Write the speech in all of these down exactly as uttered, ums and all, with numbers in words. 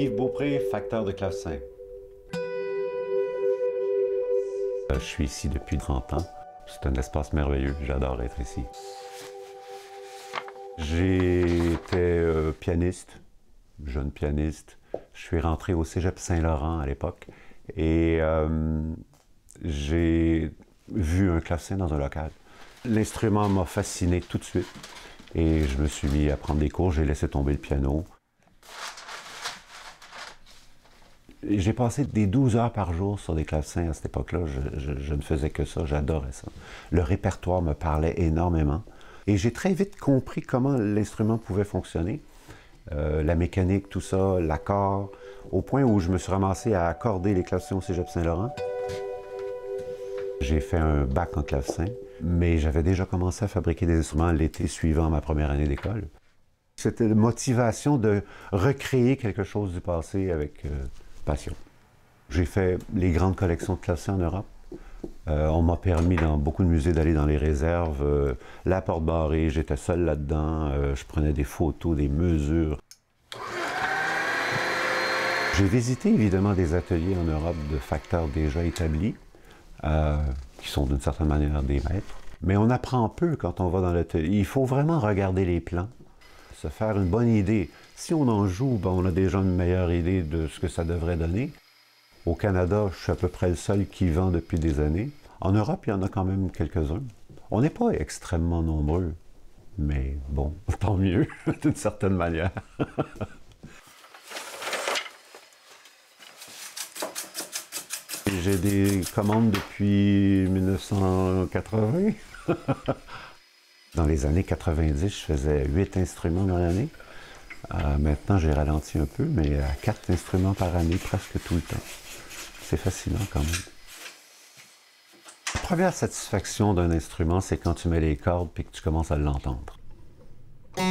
Yves Beaupré, facteur de clavecin. Je suis ici depuis trente ans. C'est un espace merveilleux, j'adore être ici. J'étais euh, pianiste, jeune pianiste. Je suis rentré au cégep Saint-Laurent à l'époque et euh, j'ai vu un clavecin dans un local. L'instrument m'a fasciné tout de suite et je me suis mis à prendre des cours, j'ai laissé tomber le piano. J'ai passé des douze heures par jour sur des clavecins à cette époque-là. Je, je, je ne faisais que ça, j'adorais ça. Le répertoire me parlait énormément. Et j'ai très vite compris comment l'instrument pouvait fonctionner. Euh, la mécanique, tout ça, l'accord, au point où je me suis ramassé à accorder les clavecins au cégep Saint-Laurent. J'ai fait un bac en clavecin, mais j'avais déjà commencé à fabriquer des instruments l'été suivant ma première année d'école. C'était une motivation de recréer quelque chose du passé avec... Euh, J'ai fait les grandes collections de clavecins en Europe. Euh, on m'a permis dans beaucoup de musées d'aller dans les réserves. Euh, la porte barrée, j'étais seul là-dedans. Euh, je prenais des photos, des mesures. J'ai visité évidemment des ateliers en Europe de facteurs déjà établis, euh, qui sont d'une certaine manière des maîtres. Mais on apprend peu quand on va dans l'atelier. Il faut vraiment regarder les plans, se faire une bonne idée. Si on en joue, ben on a déjà une meilleure idée de ce que ça devrait donner. Au Canada, je suis à peu près le seul qui vend depuis des années. En Europe, il y en a quand même quelques-uns. On n'est pas extrêmement nombreux, mais bon, tant mieux, d'une certaine manière. J'ai des commandes depuis mille neuf cent quatre-vingt. Dans les années quatre-vingt-dix, je faisais huit instruments dans l'année. Euh, maintenant, j'ai ralenti un peu, mais à quatre instruments par année, presque tout le temps. C'est fascinant quand même. La première satisfaction d'un instrument, c'est quand tu mets les cordes et que tu commences à l'entendre. Il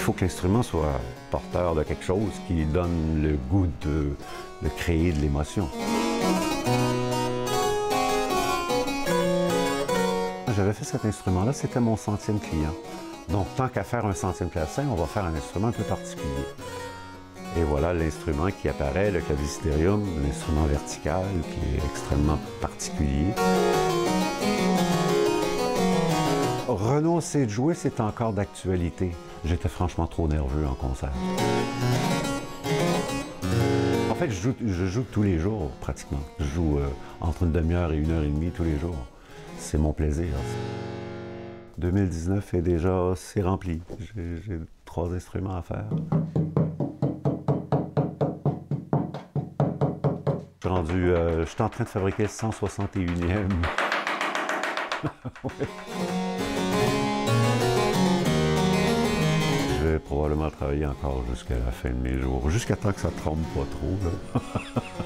faut que l'instrument soit porteur de quelque chose qui donne le goût de, de créer de l'émotion. J'avais fait cet instrument-là, c'était mon centième client. Donc, tant qu'à faire un centième clavecin, on va faire un instrument un peu particulier. Et voilà l'instrument qui apparaît, le claviciterium, un instrument vertical qui est extrêmement particulier. Renoncer de jouer, c'est encore d'actualité. J'étais franchement trop nerveux en concert. En fait, je joue, je joue tous les jours, pratiquement. Je joue euh, entre une demi-heure et une heure et demie tous les jours. C'est mon plaisir. deux mille dix-neuf est déjà, c'est rempli. J'ai trois instruments à faire. Je suis rendu, euh, je suis en train de fabriquer le cent soixante et unième. Ouais. Je vais probablement travailler encore jusqu'à la fin de mes jours, jusqu'à temps que ça ne trompe pas trop, là.